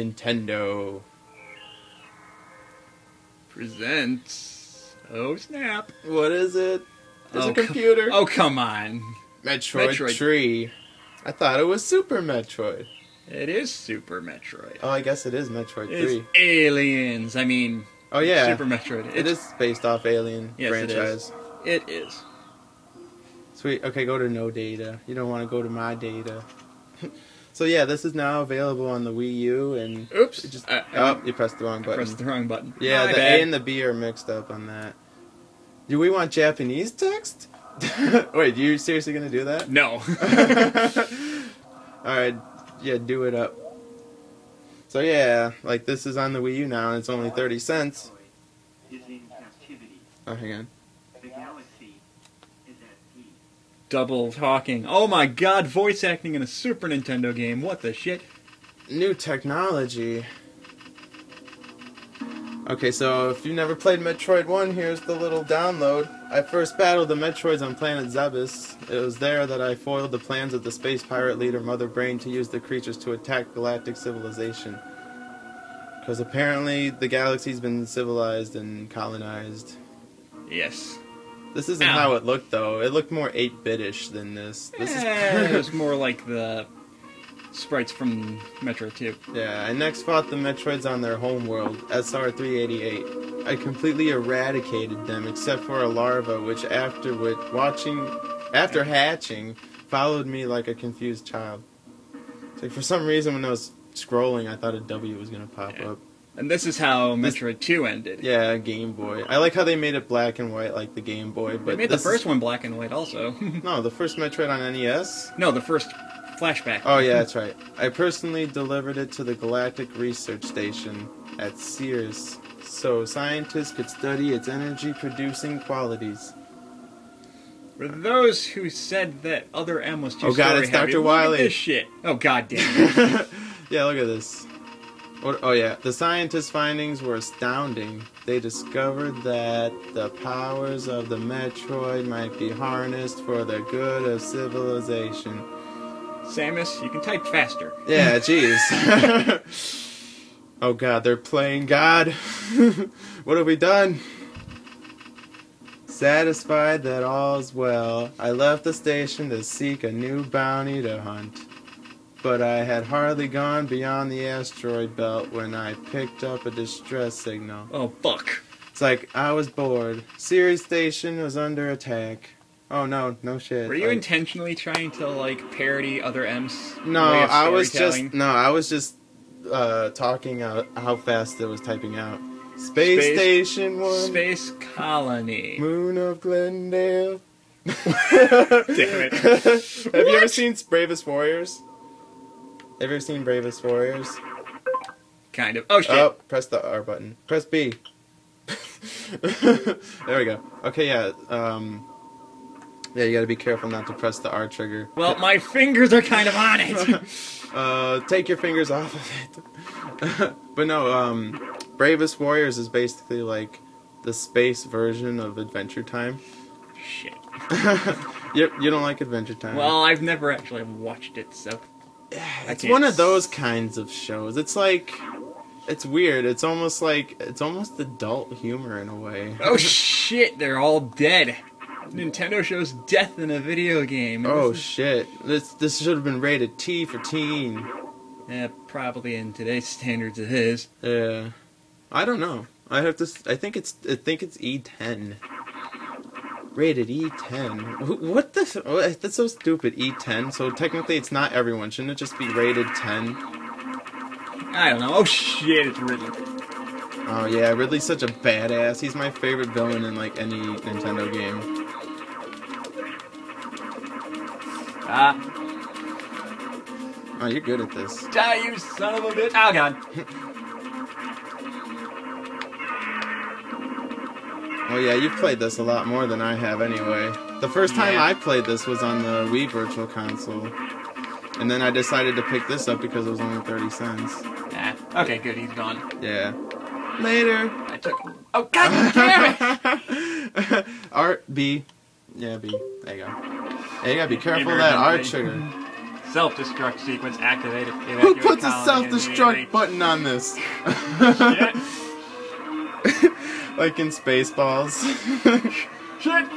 Nintendo presents... Oh, snap. What is it? It's a computer. Come on. Metroid 3. I thought it was Super Metroid. It is Super Metroid. Oh, I guess it is Metroid 3. It's Aliens. I mean... Oh, yeah. Super Metroid. It is based off Alien franchise. It is. Sweet. Okay, go to no data. You don't want to go to my data. So, yeah, this is now available on the Wii U and... Oops. Just, you pressed the wrong button. I pressed the wrong button. Yeah, my bad. A and the B are mixed up on that. Do we want Japanese text? Wait, you seriously going to do that? No. All right. Yeah, do it up. So yeah, like this is on the Wii U now, and it's only 30 cents. Oh, hang on. Double talking. Oh my god, voice acting in a Super Nintendo game. What the shit? New technology. Okay, so if you never played Metroid 1, here's the little download. I first battled the Metroids on Planet Zebes. It was there that I foiled the plans of the space pirate leader Mother Brain to use the creatures to attack galactic civilization. Because apparently the galaxy's been civilized and colonized. Yes. This isn't how it looked, though. It looked more 8-bit-ish than this. It was more like the... sprites from Metroid 2. Yeah, I next fought the Metroids on their homeworld, SR388. I completely eradicated them except for a larva, which after hatching, followed me like a confused child. It's like for some reason when I was scrolling, I thought a W was gonna pop up. And this is how Metroid 2 ended. Yeah, Game Boy. I like how they made it black and white like the Game Boy. But they made the first one black and white also. No, the first Metroid on NES? No, the first... Flashback. Oh, yeah, that's right. I personally delivered it to the Galactic Research Station at Sears so scientists could study its energy-producing qualities. For those who said that other M was too story-heavy. Oh, God, it's Dr. Wiley. Look at this shit. Oh, God damn it. Yeah, look at this. Oh, yeah. The scientists' findings were astounding. They discovered that the powers of the Metroid might be harnessed for the good of civilization. Samus, you can type faster. Yeah, jeez. Oh god, they're playing God. What have we done? Satisfied that all's well, I left the station to seek a new bounty to hunt. But I had hardly gone beyond the asteroid belt when I picked up a distress signal. Oh, fuck. It's like, I was bored. Ceres Station was under attack. Oh, no, no shit. Were you intentionally trying to, like, parody other M's? No, I was just... No, I was just talking out how fast it was typing out. Space Station 1. Space Colony. Moon of Glendale. Damn it. Have you ever seen Bravest Warriors? Kind of. Oh, shit. Oh, press the R button. Press B. There we go. Okay, yeah, yeah, you gotta be careful not to press the R trigger. Well, my fingers are kind of on it! Take your fingers off of it. But no, Bravest Warriors is basically like the space version of Adventure Time. Shit. You don't like Adventure Time? Well, I've never actually watched it, so... It's one of those kinds of shows. It's like... It's weird. It's almost like... It's almost adult humor in a way. Oh shit, they're all dead. Nintendo shows death in a video game. Oh, shit. This should have been rated T for teen. Yeah, probably in today's standards it is. Yeah. I don't know. I think it's E10. Rated E10. What the... Oh, that's so stupid, E10. So technically it's not everyone. Shouldn't it just be rated 10? I don't know. Oh, shit, it's Ridley. Oh, yeah, Ridley's such a badass. He's my favorite villain in, like, any Nintendo game. Oh, you're good at this. Die, you son of a bitch! Oh, God. Oh, yeah, you've played this a lot more than I have anyway. The first time I played this was on the Wii Virtual Console. And then I decided to pick this up because it was only 30 cents. Nah. Okay, good, he's gone. Yeah. Later! I took... Oh, God damn it! R... B. Yeah, B. There you go. Yeah, you gotta be careful of that R trigger. Self-destruct sequence activated. Who puts a self-destruct button on this? Shit. Like in Spaceballs. Shit!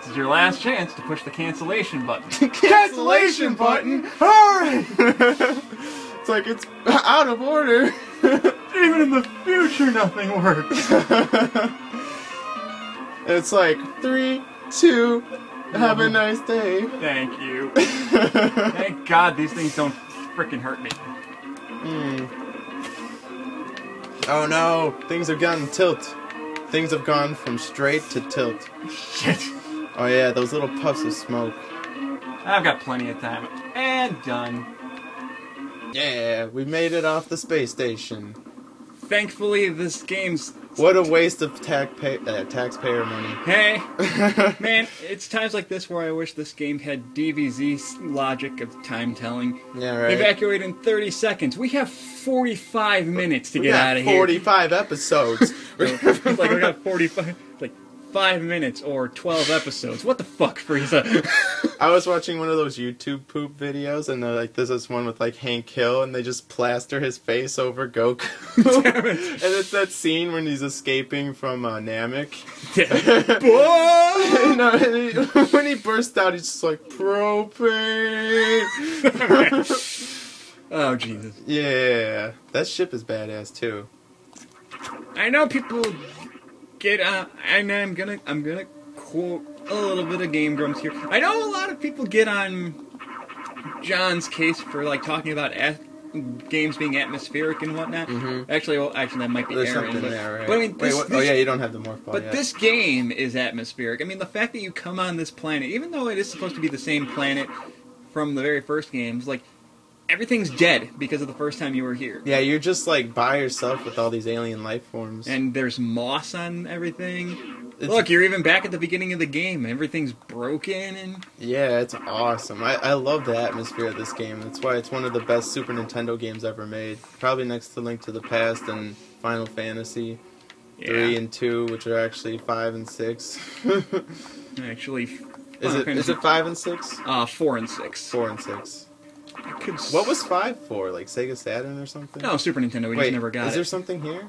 This is your last chance to push the cancellation button. Cancellation button? Hurry! It's like it's out of order. Even in the future, nothing works. It's like 3, 2. Have a nice day. Thank you. Thank God these things don't frickin' hurt me. Oh no, things have gone tilt. Things have gone from straight to tilt. Shit. Oh yeah, those little puffs of smoke. I've got plenty of time. And done. Yeah, we made it off the space station. Thankfully, this game's... What a waste of taxpayer money. Hey! Man, it's times like this where I wish this game had DVZ logic of time telling. Yeah, right. Evacuate in 30 seconds. We have 45 minutes to get out of here. 45 episodes. It's like we got 45... Like, 5 minutes or 12 episodes. What the fuck, Frieza? I was watching one of those YouTube poop videos, and they're like, this is one with like Hank Hill, and they just plaster his face over Goku. Damn it. And it's that scene when he's escaping from Namek. Yeah. No, when he bursts out, he's just like, propane. Oh, Jesus. Yeah. That ship is badass, too. I know people... and I'm gonna quote a little bit of Game Grumps here. I know a lot of people get on John's case for like talking about games being atmospheric and whatnot. Actually, well, that might be Aaron. Right? But I mean, oh yeah, you don't have the Morph Ball. But yet. This game is atmospheric. I mean, the fact that you come on this planet, even though it is supposed to be the same planet from the very first games, like. Everything's dead because of the first time you were here. Yeah, you're just like by yourself with all these alien life forms. And there's moss on everything. It's... Look, you're even back at the beginning of the game. Everything's broken and... Yeah, it's awesome. I love the atmosphere of this game. That's why it's one of the best Super Nintendo games ever made. Probably next to Link to the Past and Final Fantasy 3 and 2, which are actually 5 and 6. Actually... Is it 5 and 6? 4 and 6. 4 and 6. What was 5 for? Like Sega Saturn or something? No, Super Nintendo. We just never got it. Is there something here?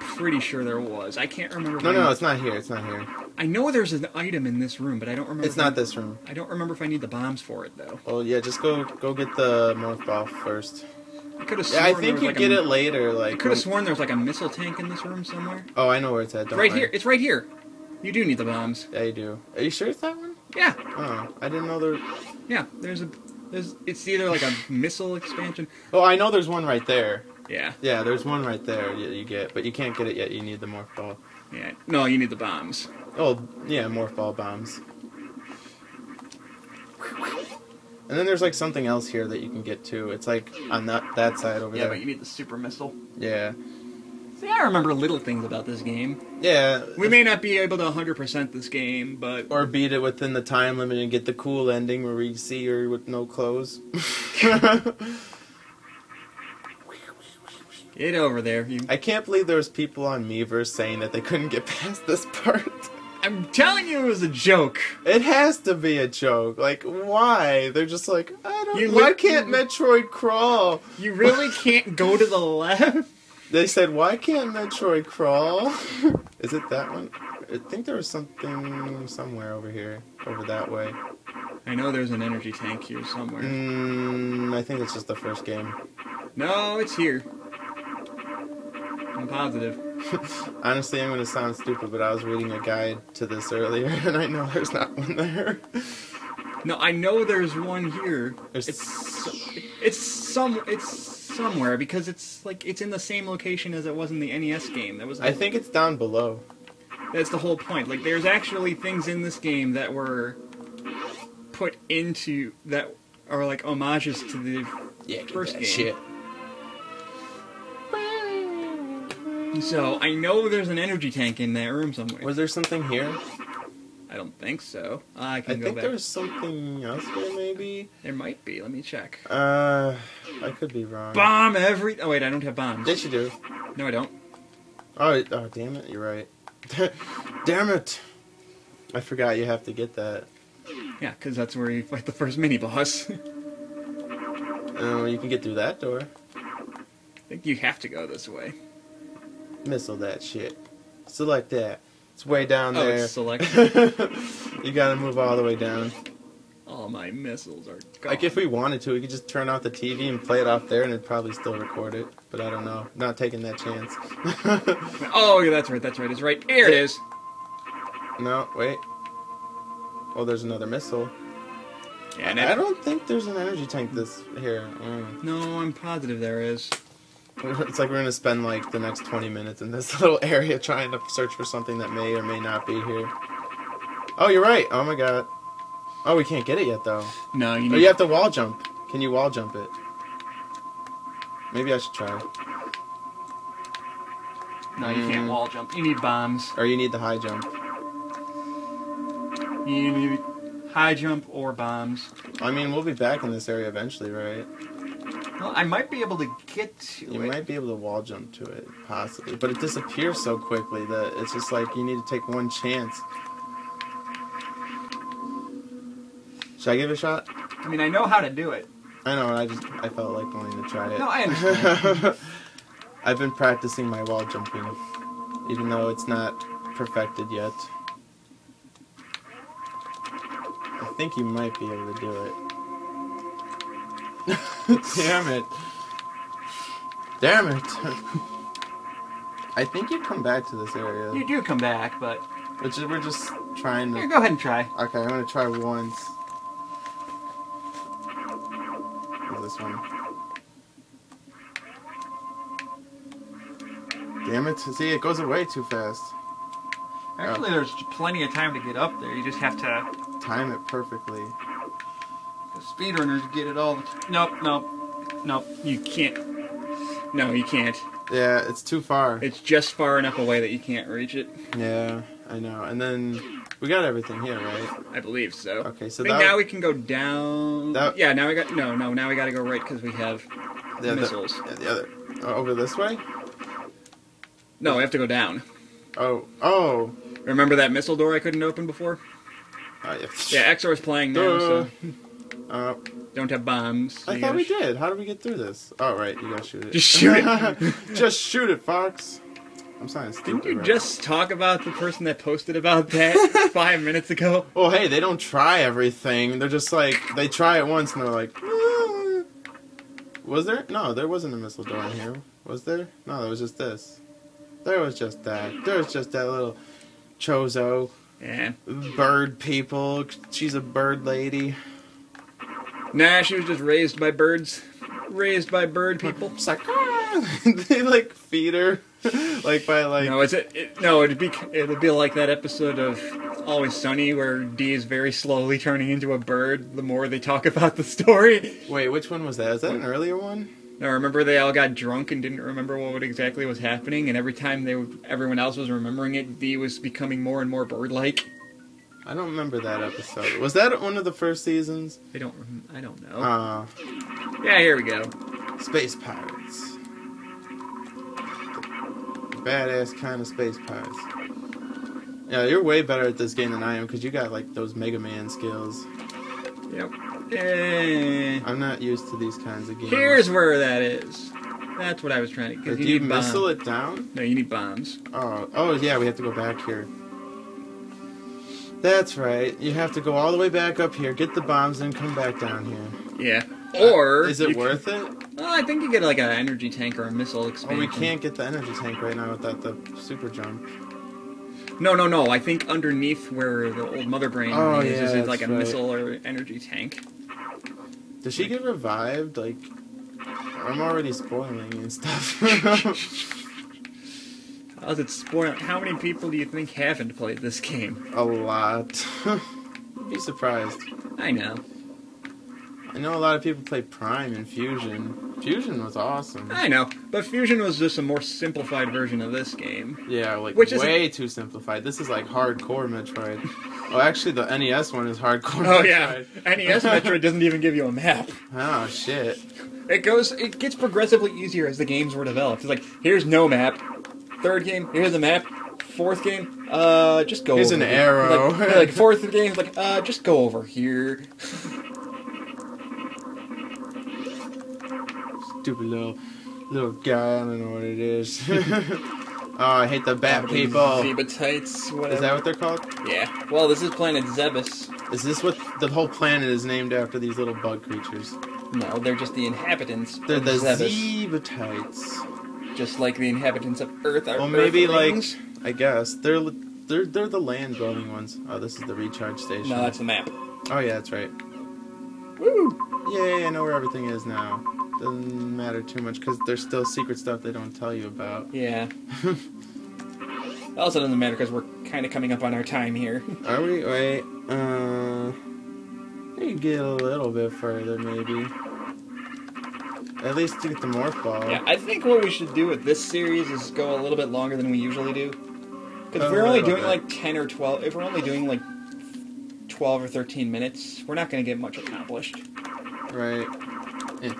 Pretty sure there was. I can't remember. No, it's not here. It's not here. I know there's an item in this room, but I don't remember. It's not this room. I don't remember if I need the bombs for it though. Oh yeah, just go get the Morph Ball first. I could have sworn I think you get it later. Like I could have sworn there was like a missile tank in this room somewhere. Oh, I know where it's at. Right here. It's right here. You do need the bombs. Yeah, you do. Are you sure it's that one? Yeah. Oh, I didn't know there. Yeah, it's either like a missile expansion. Oh, I know there's one right there. Yeah. Yeah, there's one right there you get, but you can't get it yet. You need the Morph Ball. Yeah. No, you need the bombs. Oh, yeah, Morph Ball bombs. And then there's like something else here that you can get too. It's like on that side over there. Yeah, but you need the super missile. Yeah. See, I remember little things about this game. Yeah. We may not be able to 100% this game, but... Or beat it within the time limit and get the cool ending where we see her with no clothes. Get over there. I can't believe there was people on Miiverse saying that they couldn't get past this part. I'm telling you it was a joke. It has to be a joke. Like, why? They're just like, why can't Metroid crawl? You really can't go to the left? They said, why can't Metroid crawl? Is it that one? I think there was something somewhere over here, over that way. I know there's an energy tank here somewhere. I think it's just the first game. No, it's here. I'm positive. Honestly, I'm going to sound stupid, but I was reading a guide to this earlier, and I know there's not one there. No, I know there's one here. It's somewhere because it's like it's in the same location as it was in the NES game. That was. I think it's down below. That's the whole point. Like there's actually things in this game that were put into that are like homages to the first game. Shit. So I know there's an energy tank in that room somewhere. Was there something here? I don't think so. I can go back. I think there was something else there, maybe? There might be. Let me check. I could be wrong. Bomb every... Oh, wait, I don't have bombs. Yes, you do. No, I don't. Oh damn it. You're right. Damn it. I forgot you have to get that. Yeah, because that's where you fight the first mini-boss. You can get through that door. I think you have to go this way. Missile that shit. Select that. It's way down there. Oh, it's selected. You gotta move all the way down. All my missiles are gone. Like, if we wanted to, we could just turn off the TV and play it off there, and it'd probably still record it. But I don't know. Not taking that chance. Oh, yeah, that's right, that's right. It's right. Here it is. No, wait. Oh, there's another missile. Yeah, I don't think there's an energy tank this here. Mm. No, I'm positive there is. It's like we're going to spend, like, the next 20 minutes in this little area trying to search for something that may or may not be here. Oh, you're right. Oh, my God. Oh, we can't get it yet, though. No, you need... Oh, you have to wall jump. Can you wall jump it? Maybe I should try. No, you can't wall jump. You need bombs. Or you need the high jump. You need high jump or bombs. I mean, we'll be back in this area eventually, right? Well, I might be able to get to it. You might be able to wall jump to it, possibly. But it disappears so quickly that it's just like you need to take one chance. Should I give it a shot? I mean, I know how to do it. I know, I felt like wanting to try it. No, I understand. I've been practicing my wall jumping, even though it's not perfected yet. I think you might be able to do it. Damn it. Damn it. I think you come back to this area. You do come back, but... We're just trying to... Here, go ahead and try. Okay, I'm going to try once. This one. Damn it. See, it goes away too fast. Actually, there's plenty of time to get up there. You just have to... Time it perfectly. The speedrunners get it all the time. Nope, nope. Nope. You can't. No, you can't. Yeah, it's too far. It's just far enough away that you can't reach it. Yeah, I know. And then... We got everything here, right? I believe so. Okay, so now we can go down. Yeah, now we got now we got to go right because we have the missiles. The other over this way. No, we have to go down. Oh, oh! Remember that missile door I couldn't open before? Yeah. Yeah, XR is playing now, so don't have bombs. I thought we did. How do we get through this? Oh, right, you gotta shoot it. Just shoot it. Just shoot it, Fox. I'm sorry, didn't you just talk about the person that posted about that 5 minutes ago? Well, hey, they don't try everything. They're just like, they try it once and they're like, ah. Was there? No, there wasn't a missile door in here. Was there? No, there was just this. There was just that. There was just that little chozo. Yeah. Bird people. She's a bird lady. Nah, she was just raised by birds. Raised by bird people. It's like, ah. They, like, feed her. Like by like no, it's it'd be like that episode of Always Sunny where Dee is very slowly turning into a bird. The more they talk about the story. Wait, which one was that? Is that an earlier one? No, remember they all got drunk and didn't remember what exactly was happening, and every time everyone else was remembering it, Dee was becoming more and more bird-like. I don't remember that episode. Was that one of the first seasons? I don't know. Yeah, here we go. Space Pirates. Badass kind of space pirates. Yeah, you're way better at this game than I am because you got like those Mega Man skills. Yep. Hey. I'm not used to these kinds of games. Here's where that is. That's what I was trying to get. Do you missile it down? No, you need bombs. Oh, oh yeah, we have to go back here. That's right. You have to go all the way back up here, get the bombs, and come back down here. Yeah. Or is it worth it? Well, I think you get like an energy tank or a missile expansion. Oh, we can't get the energy tank right now without the super jump. No, no, no. I think underneath where the old Mother Brain is like a missile or energy tank. Does she get revived? Like, I'm already spoiling and stuff. How's it spoiling? How many people do you think haven't played this game? A lot. You'd be surprised. I know. I know a lot of people play Prime and Fusion. Fusion was awesome. I know, but Fusion was just a more simplified version of this game. Yeah, like way too simplified. This is like hardcore Metroid. Oh, actually, the NES one is hardcore Metroid. Oh, yeah. NES Metroid doesn't even give you a map. Oh, shit. It gets progressively easier as the games were developed. It's like, here's no map. Third game, here's a map. Fourth game, just go over here. Here's an arrow. Like, fourth game, like, just go over here. stupid little guy. I don't know what it is. Oh, I hate the bat people. Zebatites, whatever. Is that what they're called? Yeah. Well, this is Planet Zebes. Is this what the whole planet is named after, these little bug creatures? No, they're just the inhabitants. They're the Zebatites. Just like the inhabitants of Earth are. Well, maybe Earthlings. Like I guess they're the land dwelling ones. Oh, this is the recharge station. No, that's the map. Oh yeah, that's right. Woo! Yay! I know where everything is now. Doesn't matter too much because there's still secret stuff they don't tell you about. Yeah. It also doesn't matter because we're kind of coming up on our time here. Are we? Wait. You get a little bit further, maybe. At least to get the Morph Ball. Yeah, I think what we should do with this series is go a little bit longer than we usually do. Because if we're only doing like 10 or 12, if we're only doing like 12 or 13 minutes, we're not going to get much accomplished. Right. Yeah.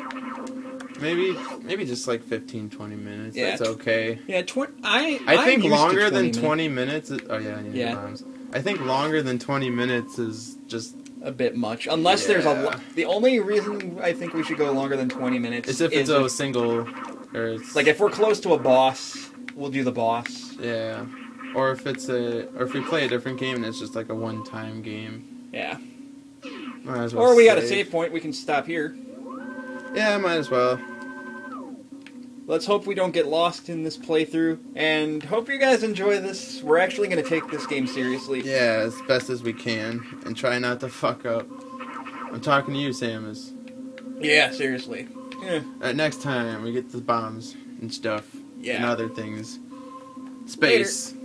Maybe just like 15, 20 minutes. Yeah, that's okay. Yeah, I think longer than 20 minutes is, oh yeah, yeah. I think longer than 20 minutes is just a bit much. Unless there's the only reason I think we should go longer than 20 minutes is if it's a single, or it's like if we're close to a boss, we'll do the boss. Yeah. Or if it's if we play a different game and it's just like a one-time game. Yeah. Might as well. Or we got a save point, we can stop here. Yeah, might as well. Let's hope we don't get lost in this playthrough, and hope you guys enjoy this. We're actually going to take this game seriously. Yeah, as best as we can, and try not to fuck up. I'm talking to you, Samus. Yeah, seriously. Yeah. Alright, next time we get the bombs and stuff, and other things. Space. Later.